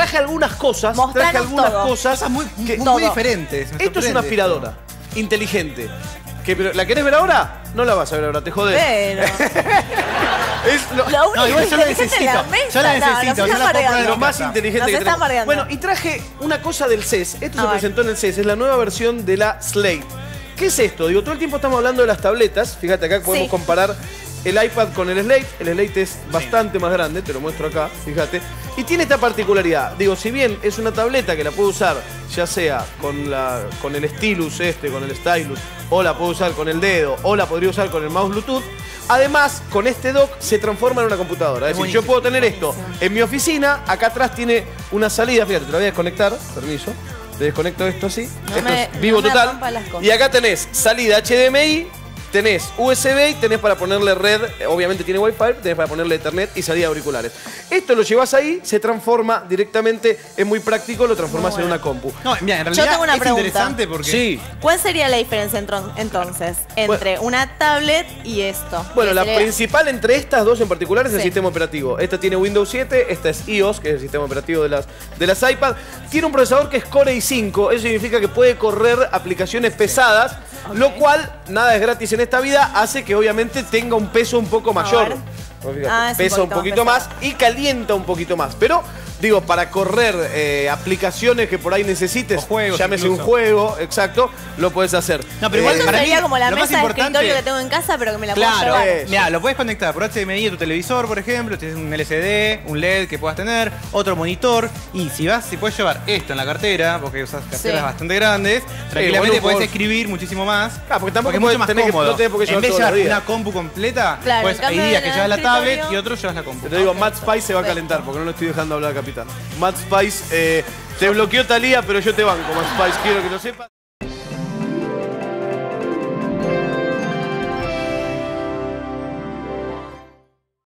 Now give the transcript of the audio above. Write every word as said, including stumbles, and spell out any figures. traje algunas cosas. Mostranos traje algunas todo. cosas, cosas muy, que, muy diferentes. Esto es una aspiradora inteligente. Que, pero, ¿la querés ver ahora? No la vas a ver ahora, te jodés. Es lo, lo único no, igual yo la necesito. La yo la necesito. No, yo la puedo lo más inteligente nos que tenemos. Bueno, y traje una cosa del C E S. Esto a se ver. presentó en el C E S. Es la nueva versión de la Slate. ¿Qué es esto? Digo, todo el tiempo estamos hablando de las tabletas. Fíjate, acá podemos sí. comparar el iPad con el Slate. El Slate es bastante sí. más grande. Te lo muestro acá, fíjate. Y tiene esta particularidad. Digo, si bien es una tableta que la puedo usar ya sea con, la, con el Stylus este, con el Stylus, o la puedo usar con el dedo, o la podría usar con el mouse Bluetooth, además, con este dock se transforma en una computadora. Es, es decir, yo puedo tener esto en mi oficina. Acá atrás tiene una salida. Fíjate, te la voy a desconectar. Permiso. Te desconecto esto así. No esto me, es vivo no total. Y acá tenés salida H D M I, tenés U S B y tenés para ponerle red. Obviamente tiene Wi-Fi, tenés para ponerle Ethernet y salida de auriculares. Esto lo llevas ahí, se transforma directamente. Es muy práctico, lo transformas bueno. en una compu. No, mira, en realidad yo tengo una es pregunta. interesante porque... Sí. ¿Cuál sería la diferencia entonces entre bueno. una tablet y esto? Bueno, la sería? principal entre estas dos en particular es sí. el sistema operativo. Esta tiene Windows siete, esta es iOS, que es el sistema operativo de las, de las iPad. Tiene un procesador que es Core i cinco. Eso significa que puede correr aplicaciones sí. pesadas, okay. lo cual, nada es gratis en esta vida, hace que obviamente tenga un peso un poco mayor. Ah, pesa un poquito más y calienta un poquito más. Pero, digo, para correr eh, aplicaciones que por ahí necesites, juegos, llámese incluso. un juego, exacto, lo puedes hacer. No, pero eh, igual para sería mí, como la mesa de escritorio que tengo en casa, pero que me la claro, puedo llevar. Eh, Mira, lo puedes conectar por H D M I a tu televisor, por ejemplo, tienes un L C D, un L E D que puedas tener, otro monitor, y si vas, si puedes llevar esto en la cartera, porque usas carteras sí. bastante grandes, tranquilamente sí, puedes escribir muchísimo más. Ah, porque tampoco porque es mucho más cómodo. Que, no en vez de llevar una compu completa, claro, pues hay días que llevas la tablet y otro llevas la compu. Te digo, Matt Spice se va a calentar, porque no lo estoy dejando hablar acá. Matt Spice, eh, te bloqueó Thalía, pero yo te banco, Matt Spice, quiero que lo sepas.